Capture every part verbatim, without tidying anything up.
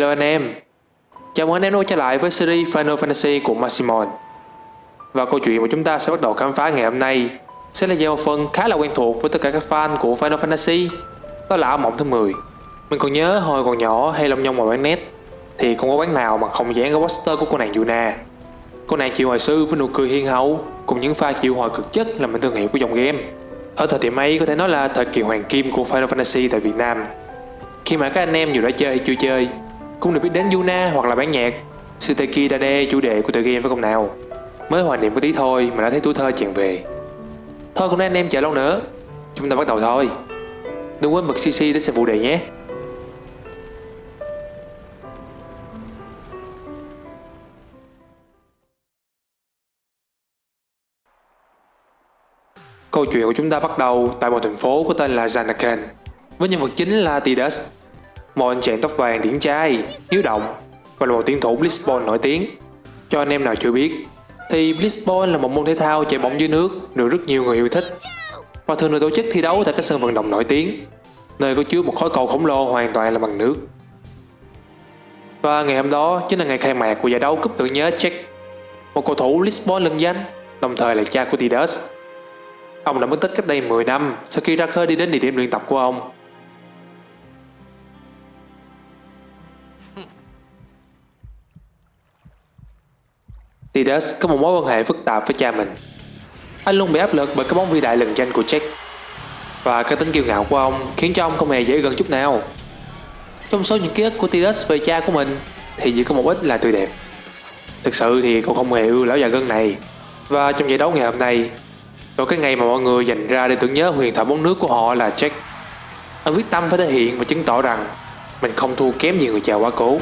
Hello anh em, chào mừng anh em đã trở lại với series Final Fantasy của Maximon. Và câu chuyện mà chúng ta sẽ bắt đầu khám phá ngày hôm nay sẽ là về một phần khá là quen thuộc với tất cả các fan của Final Fantasy, đó là ảo mộng thứ mười. Mình còn nhớ hồi còn nhỏ hay lông nhông ngoài bán net thì không có bán nào mà không dán cái poster của cô nàng Yuna. Cô nàng chịu hồi sư với nụ cười hiền hậu cùng những pha chịu hồi cực chất làm mình thương hiệu của dòng game. Ở thời điểm ấy có thể nói là thời kỳ hoàng kim của Final Fantasy tại Việt Nam, khi mà các anh em dù đã chơi hay chưa chơi cũng được biết đến Yuna hoặc là bản nhạc Suteki da ne chủ đề của tựa game phải không nào. Mới hoài niệm có tí thôi mà đã thấy tuổi thơ tràn về. Thôi không nên anh em chờ lâu nữa, chúng ta bắt đầu thôi. Đừng quên bật xê xê để xem phụ đề nhé. Câu chuyện của chúng ta bắt đầu tại một thành phố có tên là Zanarkand, với nhân vật chính là Tidus, một anh chàng tóc vàng điển trai, hiếu động và là một tuyển thủ Blitzball nổi tiếng. Cho anh em nào chưa biết thì Blitzball là một môn thể thao chạy bóng dưới nước được rất nhiều người yêu thích và thường được tổ chức thi đấu tại các sân vận động nổi tiếng, nơi có chứa một khối cầu khổng lồ hoàn toàn là bằng nước. Và ngày hôm đó chính là ngày khai mạc của giải đấu cúp tưởng nhớ Jecht, một cầu thủ Lisbon lừng danh, đồng thời là cha của Tidus. Ông đã mất tích cách đây mười năm sau khi ra khơi đi đến địa điểm luyện tập của ông. Tidus có một mối quan hệ phức tạp với cha mình. Anh luôn bị áp lực bởi cái bóng vĩ đại lừng danh của Jecht, và cái tính kiêu ngạo của ông khiến cho ông không hề dễ gần chút nào. Trong số những ký ức của Tidus về cha của mình thì chỉ có một ít là tươi đẹp. Thực sự thì cậu không hề ưa lão già gân này. Và trong giải đấu ngày hôm nay, vào cái ngày mà mọi người dành ra để tưởng nhớ huyền thoại bóng nước của họ là Jecht, anh quyết tâm phải thể hiện và chứng tỏ rằng mình không thua kém gì người cha quá cố.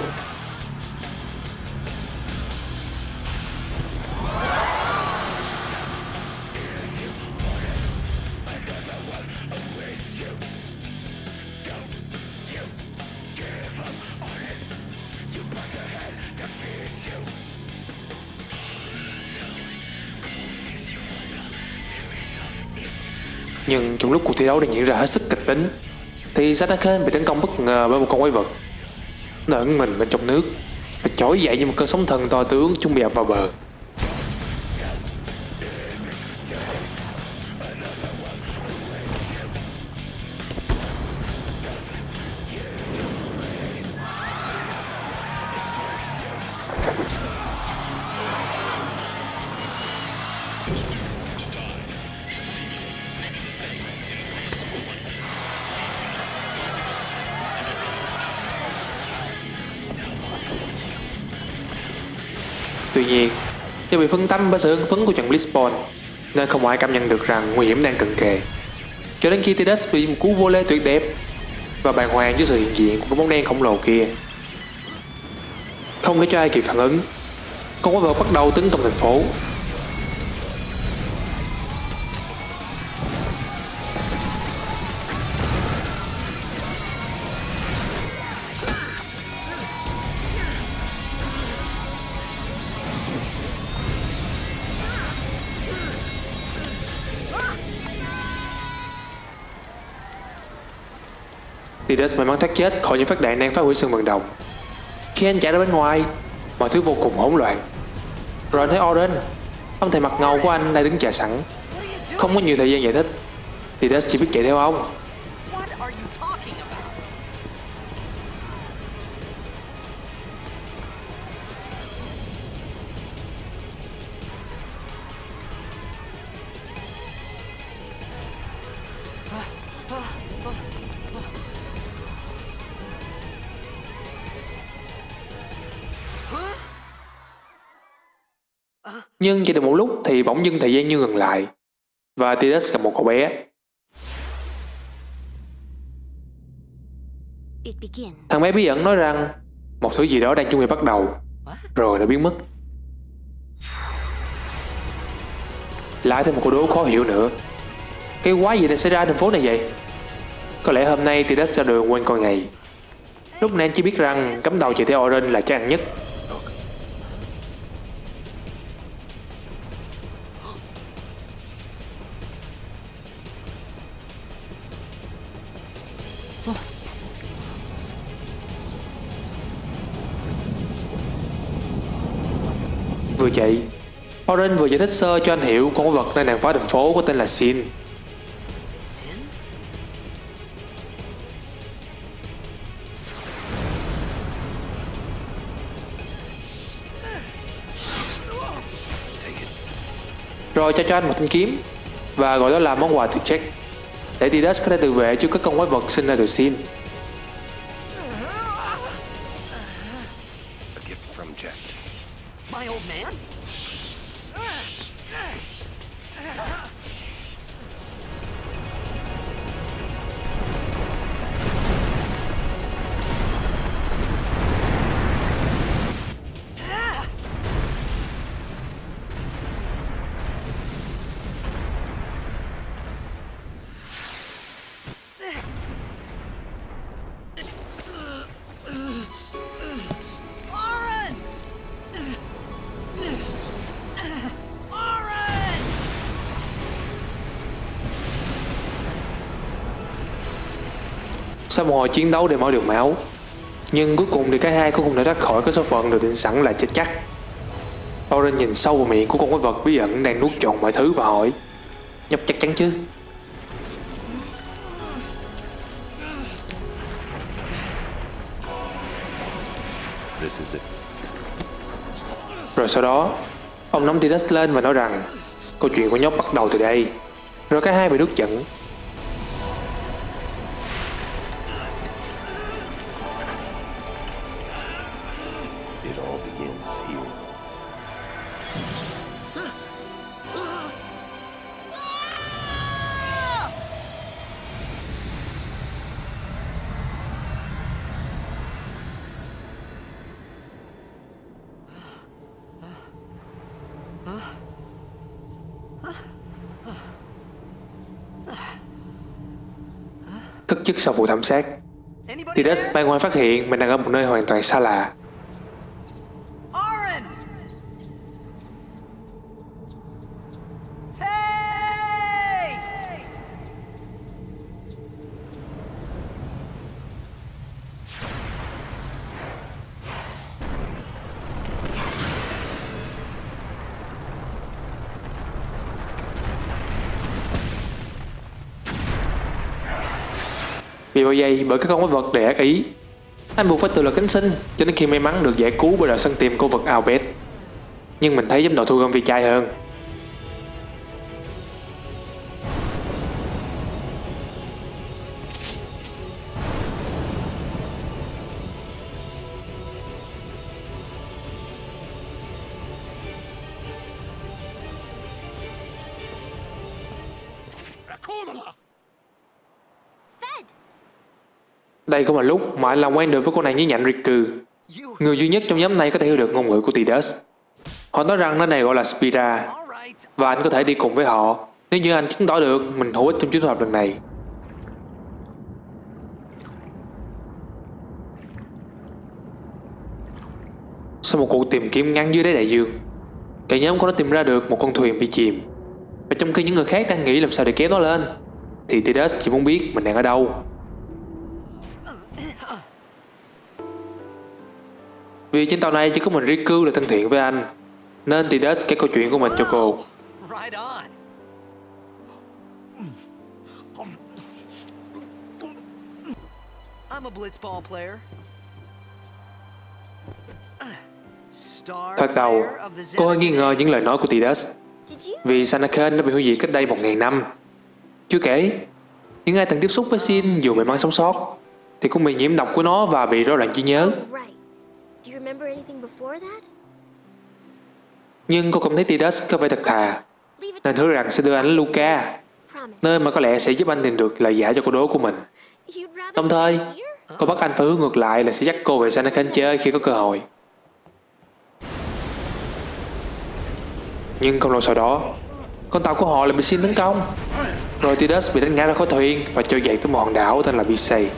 Nhưng trong lúc cuộc thi đấu đang diễn ra hết sức kịch tính thì Zanarkand bị tấn công bất ngờ bởi một con quái vật. Nó ẩn mình bên trong nước và trỗi dậy như một cơn sóng thần to tướng chuẩn bị ập vào bờ. Tuy nhiên, do bị phân tâm bởi sự hưng phấn của trận Lisbon nên không ai cảm nhận được rằng nguy hiểm đang cận kề, cho đến khi Tidus bị một cú vô lê tuyệt đẹp và bàng hoàng trước sự hiện diện của cái bóng đen khổng lồ kia. Không để cho ai kịp phản ứng, con quái vật bắt đầu tấn công thành phố. Tidus may mắn thoát chết khỏi những phát đạn đang phá hủy sân vận động. Khi anh chạy ra bên ngoài, mọi thứ vô cùng hỗn loạn. Rồi anh thấy Odin, ông thầy mặt ngầu của anh, đang đứng chờ sẵn. Không có nhiều thời gian giải thích, Tidus chỉ biết chạy theo ông. Nhưng chỉ được một lúc thì bỗng dưng thời gian như ngừng lại và Tidus gặp một cậu bé. Thằng bé bí ẩn nói rằng một thứ gì đó đang chuẩn bị bắt đầu rồi đã biến mất. Lại thêm một câu đố khó hiểu nữa. Cái quái gì đang xảy ra thành phố này vậy? Có lẽ hôm nay Tidus ra đường quên coi ngày. Lúc này anh chỉ biết rằng cắm đầu chạy theo Orange là chắc ăn nhất. người chị. Arin vừa giải thích sơ cho anh hiểu con vật nơi nàng phá thành phố có tên là Sin. Rồi cho cho anh một thanh kiếm và gọi đó là món quà từ Jecht để Tidus có thể tự vệ trước các con quái vật sinh ra từ Sin. Sau một hồi chiến đấu để mở được máu, nhưng cuối cùng thì cái hai cũng đã thoát khỏi cái số phận được định sẵn là chết chắc. Arin nhìn sâu vào miệng của con quái vật bí ẩn đang nuốt trọn mọi thứ và hỏi: nhóc chắc chắn chứ? This is it. Rồi sau đó ông nắm Tidus lên và nói rằng câu chuyện của nhóc bắt đầu từ đây. Rồi cái hai bị nuốt chửng. Thức chức sau vụ thảm sát, Tidus may mắn phát hiện mình đang ở một nơi hoàn toàn xa lạ. Vì bao giây bởi các con quái vật đầy ác ý, anh buộc phải tự lực cánh sinh cho đến khi may mắn được giải cứu bởi đội săn tìm con vật Albed. Nhưng mình thấy giám đội thu gom vi chai hơn. Đây cũng là lúc mà anh làm quen được với cô nàng nhí nhạnh Rikku, người duy nhất trong nhóm này có thể hiểu được ngôn ngữ của Tidus. Họ nói rằng nơi này gọi là Spira, và anh có thể đi cùng với họ nếu như anh chứng tỏ được mình hữu ích trong chuyến thu thập lần này. Sau một cuộc tìm kiếm ngắn dưới đáy đại dương, cả nhóm có đã tìm ra được một con thuyền bị chìm. Và trong khi những người khác đang nghĩ làm sao để kéo nó lên, thì Tidus chỉ muốn biết mình đang ở đâu. Vì trên tàu này chỉ có mình Rikku là thân thiện với anh, nên Tidus kể câu chuyện của mình cho cô. Thoạt đầu, cô hơi nghi ngờ những lời nói của Tidus, vì Zanarkand đã bị hủy diệt cách đây một nghìn năm. Chưa kể, những ai từng tiếp xúc với Sin dù may mắn sống sót, thì cũng bị nhiễm độc của nó và bị rối loạn trí nhớ. Nhưng cô cảm thấy Tidus có vẻ thật thà, nên hứa rằng sẽ đưa anh đến Luca, nơi mà có lẽ sẽ giúp anh tìm được lời giải cho câu đố của mình. Đồng thời, cô bắt anh phải hướng ngược lại là sẽ dắt cô về Zanarkand chơi khi có cơ hội. Nhưng không lâu sau đó, con tàu của họ lại bị Sin tấn công. Rồi Tidus bị đánh ngã ra khỏi thuyền và trôi dạt tới một hòn đảo tên là Bisay.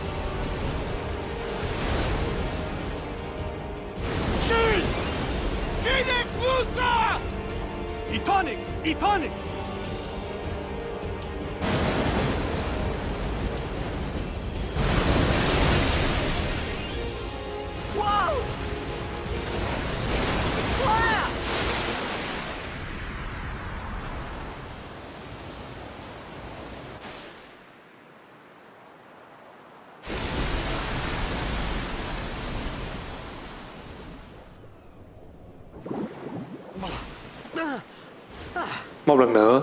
Một lần nữa,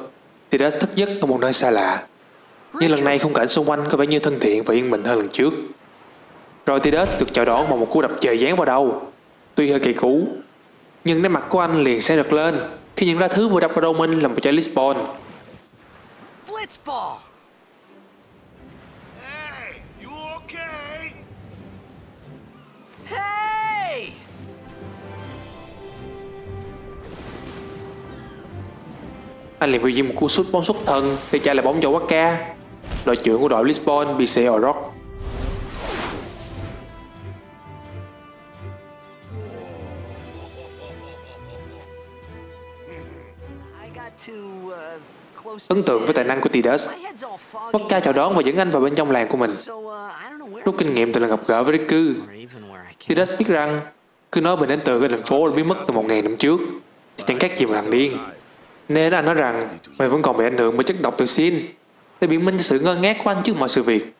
Tidus thức giấc ở một nơi xa lạ. Nhưng lần này khung cảnh xung quanh có vẻ như thân thiện và yên bình hơn lần trước. Rồi Tidus được chào đón bằng một cú đập trời giáng vào đầu. Tuy hơi kỳ cú, nhưng nét mặt của anh liền sẽ rực lên khi nhận ra thứ vừa đập vào đầu mình là một trái Lisbon. Blitzball. Hey, you okay? Hey! Anh liền biểu diễn một cú sút bóng xuất thần để trả lại bóng cho Wakka. Đội trưởng của đội Lisbon bị xẻ Orok. Ấn tượng với tài năng của Tidus, Wakka chào đón và dẫn anh vào bên trong làng của mình. Rút kinh nghiệm từ lần gặp gỡ với Rikku, Tidus biết rằng cứ nói mình đến từ cái thành phố đã biến mất từ một ngày năm trước thì chẳng khác gì một thằng điên. Nên anh nói rằng mình vẫn còn bị ảnh hưởng bởi chất độc từ Sin để biện minh cho sự ngơ ngác của anh trước mọi sự việc.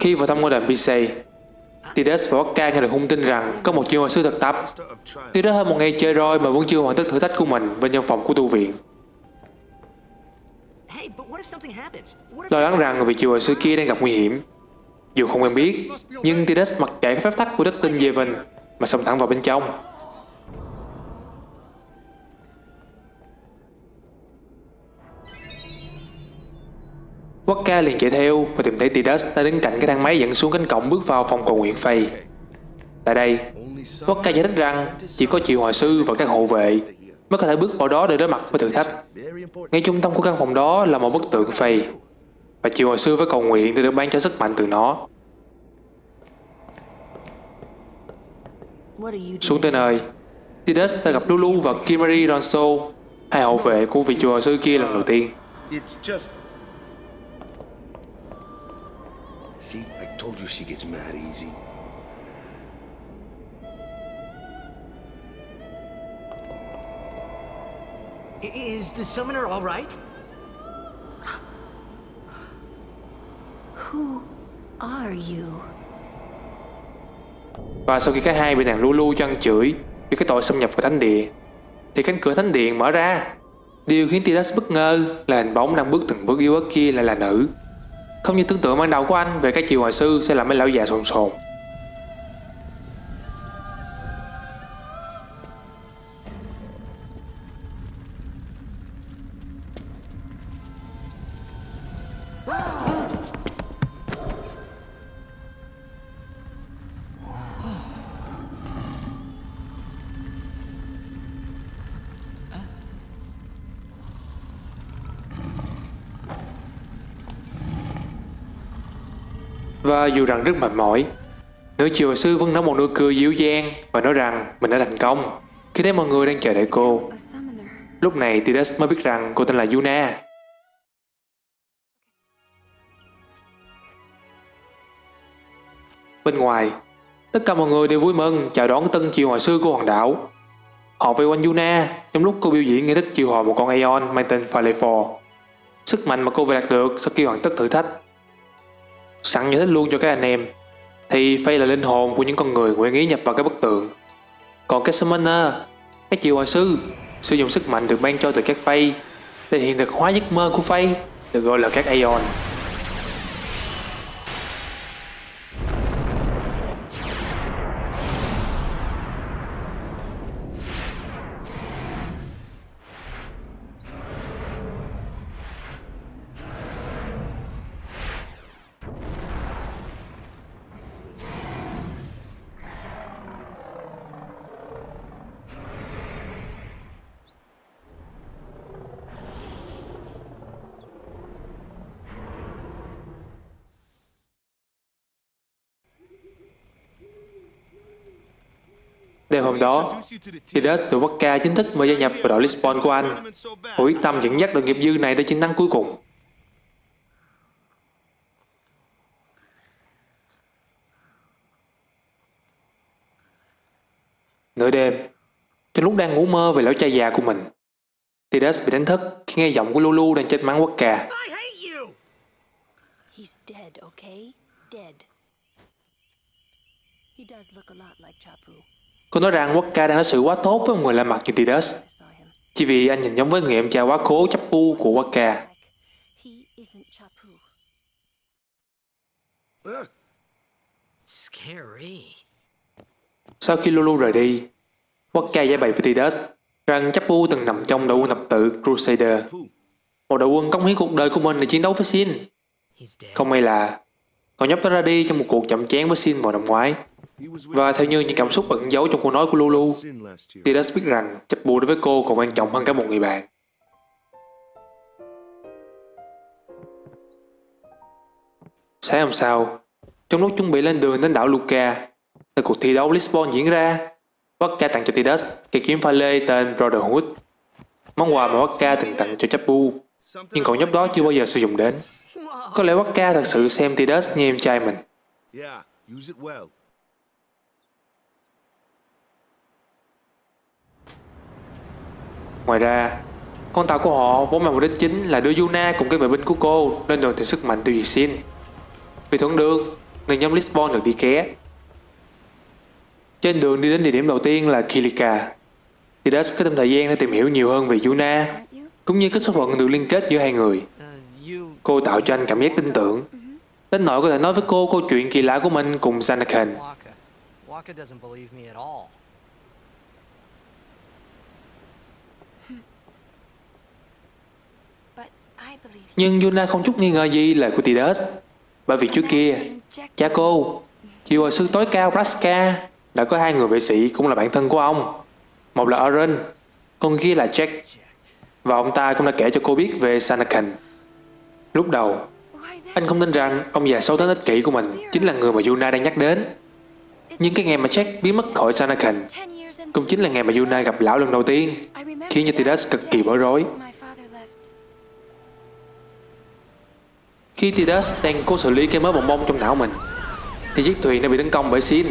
Khi vào thăm ngôi đền pê xê, Tidus và Wakka nghe được hung tin rằng có một chuyên hồi sư thực tập. Tidus hơn một ngày chơi rồi mà vẫn chưa hoàn tất thử thách của mình bên trong phòng của tu viện. Lo lắng rằng vì chuyên hồi sư kia đang gặp nguy hiểm. Dù không quen biết, nhưng Tidus mặc kệ phép tắc của đất tinh Yevon mà xông thẳng vào bên trong. Wakka liền chạy theo và tìm thấy Tidus đã đứng cạnh cái thang máy dẫn xuống cánh cổng bước vào phòng cầu nguyện Fae. Tại đây, Wakka giải thích rằng chỉ có triệu hồi sư và các hộ vệ mới có thể bước vào đó để đối mặt với thử thách. Ngay trung tâm của căn phòng đó là một bức tượng Fae và triệu hồi sư với cầu nguyện để được ban cho sức mạnh từ nó. Xuống tới nơi, Tidus đã gặp Lulu và Kimahri Ronso, hai hộ vệ của vị triệu hồi sư kia lần đầu tiên. See, I told you she gets mad easy. Is the summoner all right? Who are you? Và sau khi cả hai bị nàng Lulu cho ăn chửi vì cái tội xâm nhập vào thánh địa, thì cánh cửa thánh điện mở ra. Điều khiến Tidus bất ngờ là hình bóng đang bước từng bước yếu ớt kia lại là nữ. Không như tưởng tượng ban đầu của anh về các triệu hồi sư sẽ làm mấy lão già sồn sồn. Và dù rằng rất mệt mỏi, nữ triệu hồi sư vẫn nở một nụ cười dịu dàng và nói rằng mình đã thành công khi thấy mọi người đang chờ đợi cô. Lúc này Tidus mới biết rằng cô tên là Yuna. Bên ngoài, tất cả mọi người đều vui mừng chào đón tân triệu hồi sư của hòn đảo. Họ vây quanh Yuna trong lúc cô biểu diễn nghi thức triệu hồi một con Aeon mang tên Philepho, sức mạnh mà cô vừa đạt được sau khi hoàn tất thử thách. Sẵn giải thích luôn cho các anh em thì Fae là linh hồn của những con người nguyện ý nhập vào cái bức tượng. Còn các summoner, các triệu hồi sư sử dụng sức mạnh được ban cho từ các Fae để hiện thực hóa giấc mơ của Fae được gọi là các Aeon. Đêm hôm đó, Tidus từ Wakka chính thức mới gia nhập vào đội Lisbon của anh, quyết tâm dẫn dắt đội nghiệp dư này tới chiến thắng cuối cùng. Nửa đêm, trong lúc đang ngủ mơ về lão cha già của mình, Tidus bị đánh thức khi nghe giọng của Lulu đang trách mắng Wakka. He's dead, okay? Dead. He does look a lot like Chappu. Cô nói rằng Wakka đang nói sự quá tốt với một người lạ mặt như Tidus. Chỉ vì anh nhìn giống với người em cha quá cố Chappu của Wakka. Sau khi Lulu rời đi, Wakka giải bày với Tidus rằng Chappu từng nằm trong đội quân tập tự Crusader, một đội quân cống hiến cuộc đời của mình để chiến đấu với Sin. Không may là cậu nhóc đã ra đi trong một cuộc chạm trán với Sin vào năm ngoái. Và theo như những cảm xúc ẩn giấu trong câu nói của Lulu, Tidus biết rằng Chappu đối với cô còn quan trọng hơn cả một người bạn. Sáng hôm sau, trong lúc chuẩn bị lên đường đến đảo Luca, tại cuộc thi đấu Lisbon diễn ra, Wakka tặng cho Tidus cây kiếm pha lê tên Brotherhood, món quà mà Wakka từng tặng cho Chappu, nhưng cậu nhóc đó chưa bao giờ sử dụng đến. Có lẽ Wakka thật sự xem Tidus như em trai mình. Ngoài ra, con tàu của họ vốn mang mục đích chính là đưa Yuna cùng các vệ binh của cô lên đường tìm sức mạnh tiêu diệt Sin. Vì thuận đường, người nhóm Lisbon được đi ké. Trên đường đi đến địa điểm đầu tiên là Kilika, Tidus có thêm thời gian để tìm hiểu nhiều hơn về Yuna, cũng như các số phận được liên kết giữa hai người. Cô tạo cho anh cảm giác tin tưởng, đến nỗi có thể nói với cô câu chuyện kỳ lạ của mình cùng Zanarkand. Nhưng Yuna không chút nghi ngờ gì lời của Tidus, bởi vì trước kia, cha cô, chịu hồi sư tối cao Braska, đã có hai người vệ sĩ cũng là bạn thân của ông. Một là Arin, con kia là Jecht, và ông ta cũng đã kể cho cô biết về Zanarkand. Lúc đầu, anh không tin rằng ông già sâu tính ích kỷ của mình chính là người mà Yuna đang nhắc đến. Nhưng cái ngày mà Jecht biến mất khỏi Zanarkand cũng chính là ngày mà Yuna gặp lão lần đầu tiên, khiến cho Tidus cực kỳ bối rối. Khi Tidus đang cố xử lý cái mớ bồng bông trong não mình, thì chiếc thuyền đã bị tấn công bởi Sin.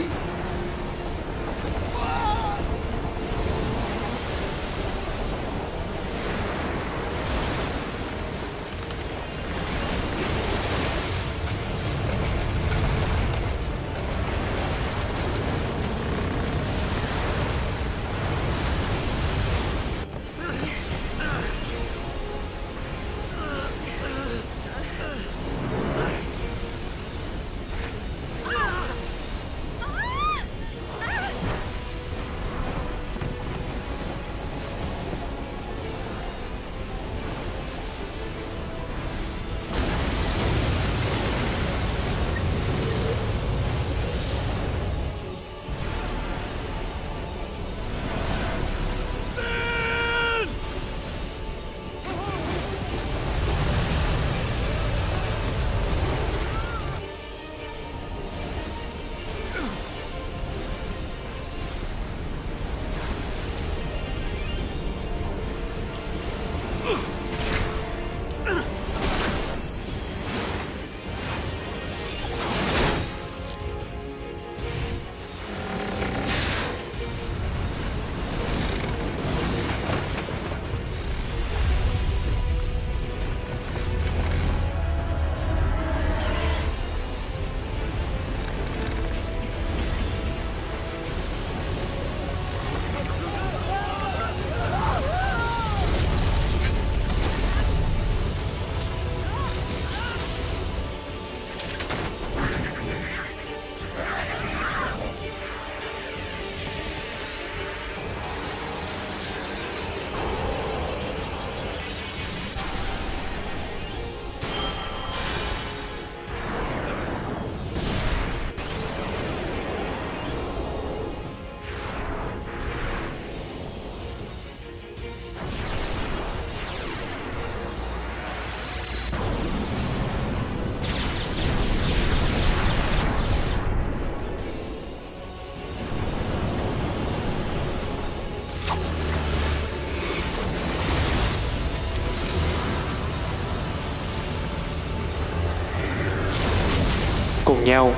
Cùng nhau,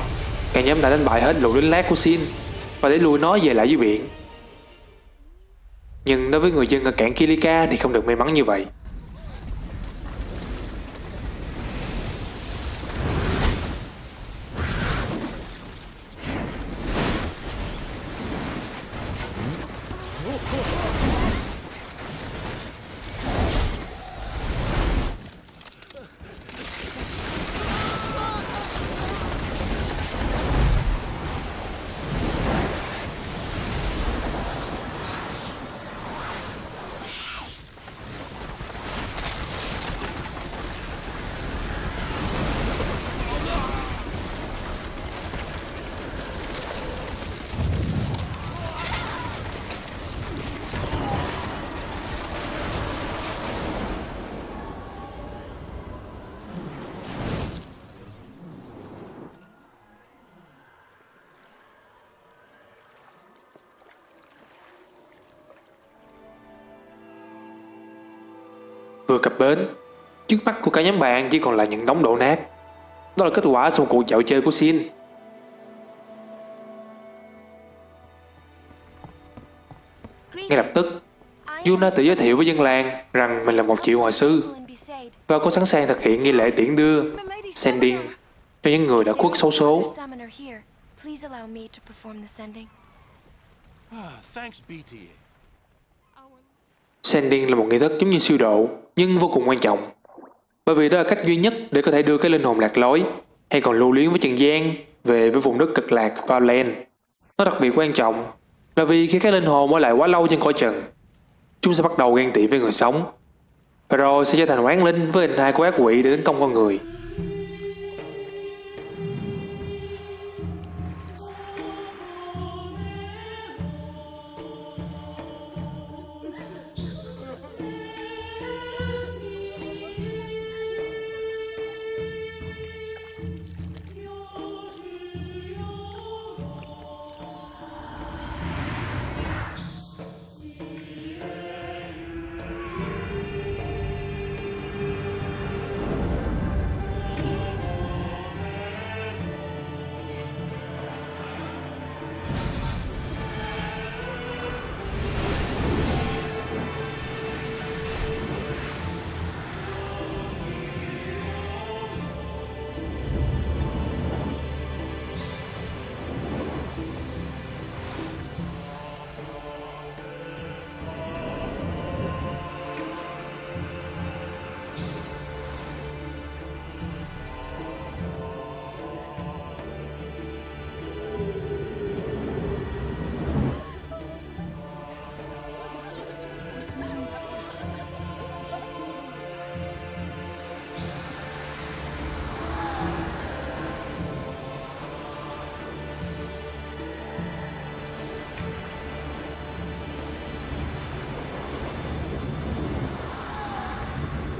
cả nhóm đã đánh bại hết lũ lính lát của Sin và để lùi nó về lại dưới biển. Nhưng đối với người dân ở cảng Kilika thì không được may mắn như vậy. vừa cập bến, trước mắt của cả nhóm bạn chỉ còn là những đống đổ nát. Đó là kết quả sau một cuộc dạo chơi của Sin. Ngay lập tức, Yuna tự giới thiệu với dân làng rằng mình là một triệu hồi sư và cô sẵn sàng thực hiện nghi lễ tiễn đưa Sending cho những người đã khuất xấu số. Sending là một nghi thức giống như siêu độ nhưng vô cùng quan trọng, bởi vì đó là cách duy nhất để có thể đưa cái linh hồn lạc lối hay còn lưu luyến với trần gian về với vùng đất cực lạc Valen. Nó đặc biệt quan trọng là vì khi cái linh hồn ở lại quá lâu trên cõi trần, chúng sẽ bắt đầu ghen tị với người sống và rồi sẽ trở thành oán linh với hình hài của ác quỷ để tấn công con người.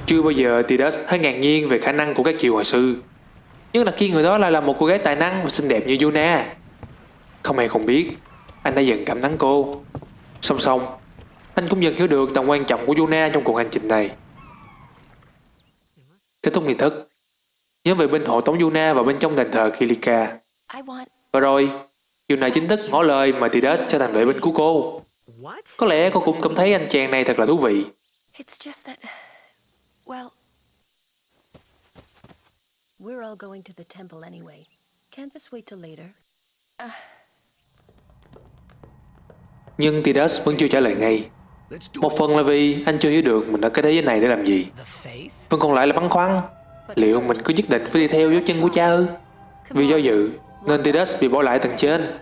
Chưa bao giờ Tidus thấy ngạc nhiên về khả năng của các triệu hồi sư, nhất là khi người đó lại là một cô gái tài năng và xinh đẹp như Yuna. Không hề không biết, anh đã dần cảm thán cô. Song song, anh cũng dần hiểu được tầm quan trọng của Yuna trong cuộc hành trình này. Kết thúc nghi thức, nhớ về bên hộ tống Yuna vào bên trong đền thờ Kilika. Và rồi, Yuna chính thức ngỏ lời mà Tidus sẽ thành vệ binh của cô. Có lẽ cô cũng cảm thấy anh chàng này thật là thú vị. Well, we're all going to the temple anyway. Can't this wait till later? Uh... Nhưng Tidus vẫn chưa trả lời ngay. Một phần là vì anh chưa hiểu được mình ở cái thế giới này để làm gì. Phần còn lại là băn khoăn. Liệu mình cứ nhất định phải đi theo dấu chân của cha ư? Vì do dự nên Tidus bị bỏ lại tầng trên,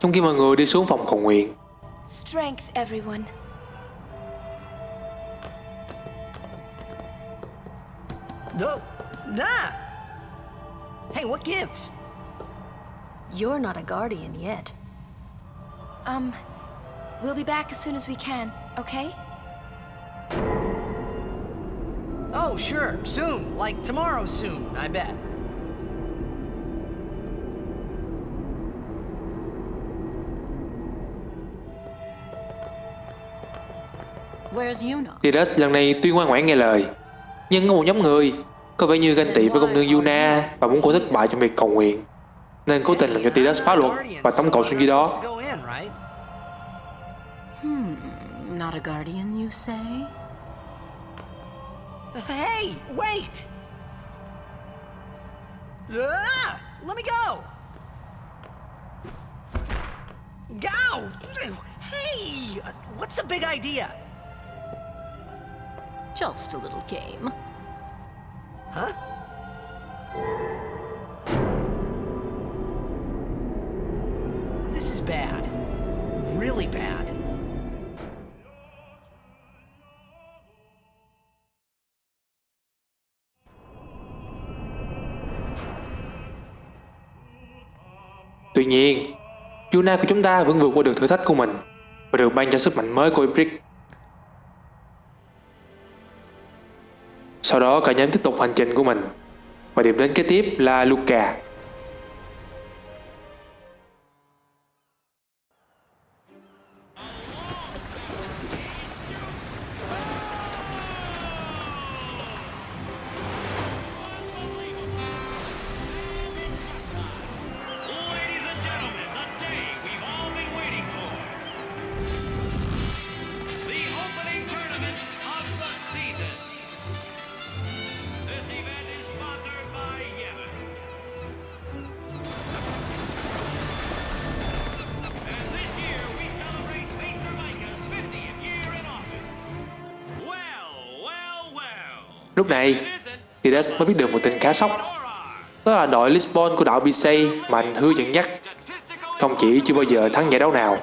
trong khi mọi người đi xuống phòng cầu nguyện. Strength, everyone. No, nah. Hey, what gives? You're not a guardian yet. Um, we'll be back as soon as we can, okay? Oh, sure, soon, like tomorrow soon, I bet. Where's Yuna? Tidus lần này tuy ngoan ngoãn nghe lời, nhưng có một nhóm người có vẻ như ganh tị với công nương Yuna và muốn cô thất bại trong việc cầu nguyện, nên cố tình làm cho Tidus phá luật và tống cậu xuống dưới đó. Hmm, not a guardian, you say? Hey, wait! Ah, let me go. Go! Hey, what's a big idea? Just a little game. Huh? This is bad. Really bad. Tuy nhiên, Yuna của chúng ta vẫn vượt qua được thử thách của mình và được ban cho sức mạnh mới của Yprick. Sau đó cả nhóm tiếp tục hành trình của mình và điểm đến kế tiếp là Luca. Lúc này, Tidus mới biết được một tin khá sốc. Đó là đội Lisbon của đảo bê xê mạnh hư dẫn dắt. Không chỉ chưa bao giờ thắng giải đấu nào,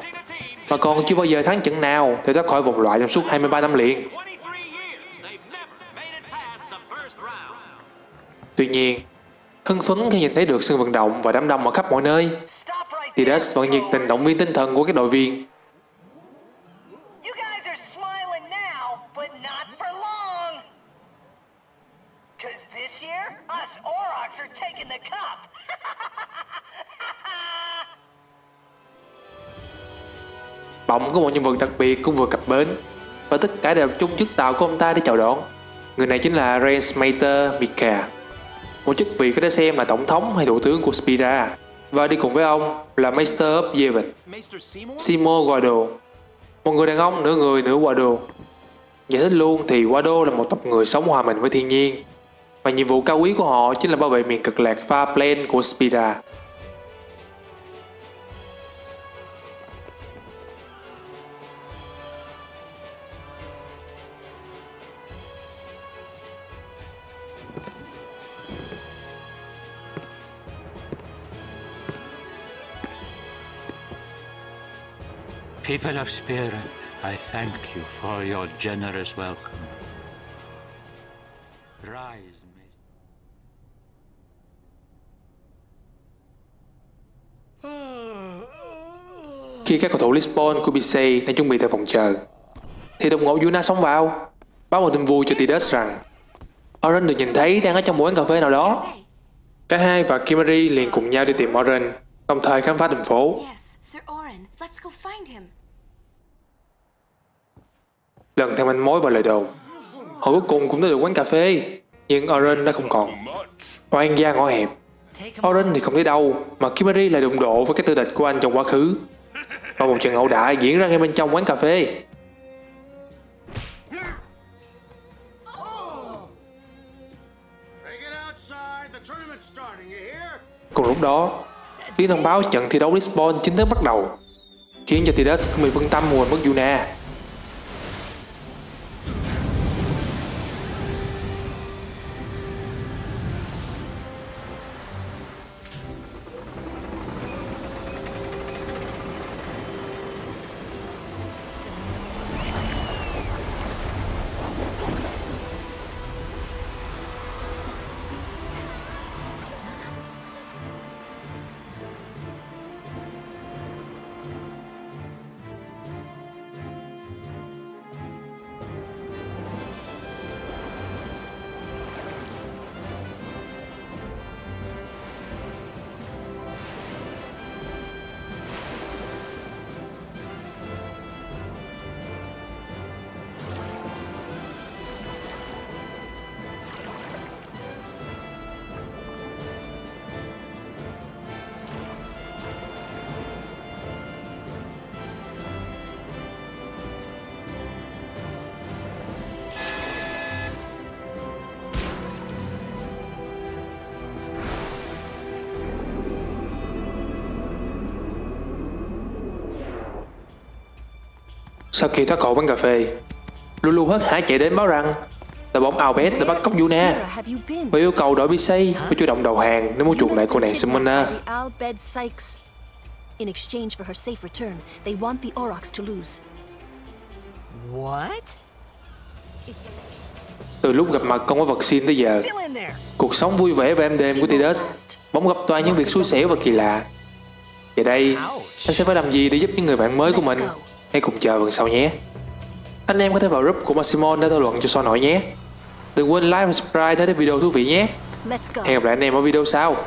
mà còn chưa bao giờ thắng trận nào để thoát khỏi vòng loại trong suốt hai mươi ba năm liền. Tuy nhiên, hưng phấn khi nhìn thấy được sân vận động và đám đông ở khắp mọi nơi, Tidus vẫn nhiệt tình động viên tinh thần của các đội viên. Bỗng có một nhân vật đặc biệt cũng vừa cập bến và tất cả đều chung chiếc tàu của ông ta để chào đón. Người này chính là Maester Mika, một chức vị có thể xem là tổng thống hay thủ tướng của Spira, và đi cùng với ông là Maester of Yevet, Simo Guado, một người đàn ông nửa người nửa Guado. Giải thích luôn thì Guado là một tộc người sống hòa mình với thiên nhiên, và nhiệm vụ cao quý của họ chính là bảo vệ miền cực lạc Pha Plain của Spira. People of Spira, I thank you for your generous welcome. Rise, Miss. Khi các cầu thủ Lisbon của bê xê đang chuẩn bị tại phòng chờ, thì đồng ngộ Yuna sóng vào, báo một tin vui cho Tidus rằng Arin được nhìn thấy đang ở trong một quán cà phê nào đó. Cả hai và Kimahri liền cùng nhau đi tìm Arin, đồng thời khám phá thành phố. Lần theo manh mối và lời đồn, họ cuối cùng cũng tới được quán cà phê, nhưng Arin đã không còn. Oan gia ngõ hẹp, Arin thì không thấy đâu, mà Kimahri lại đụng độ với cái tư địch của anh trong quá khứ, và một trận ẩu đả diễn ra ngay bên trong quán cà phê. Cùng lúc đó, tiếng thông báo trận thi đấu Lisbon chính thức bắt đầu, khiến cho Tidus cũng bị phân tâm mùa mất Yuna. Sau khi thoát khỏi quán cà phê, Lulu hớt hải chạy đến báo rằng đội bóng Albed đã bắt cóc Yuna và yêu cầu đội bê xê phải chủ động đầu hàng nếu muốn chuộc lại cô nàng Summoner. Từ lúc gặp mặt con quái vật Sin tới giờ, cuộc sống vui vẻ và êm đềm của Tidus bỗng gặp toàn những việc xui xẻo và kỳ lạ. Vậy đây, anh sẽ phải làm gì để giúp những người bạn mới của mình? Hãy cùng chờ phần sau nhé. Anh em có thể vào group của Maximon để thảo luận cho sôi nổi nhé. Đừng quên like và subscribe để thấy video thú vị nhé. Hẹn gặp lại anh em ở video sau.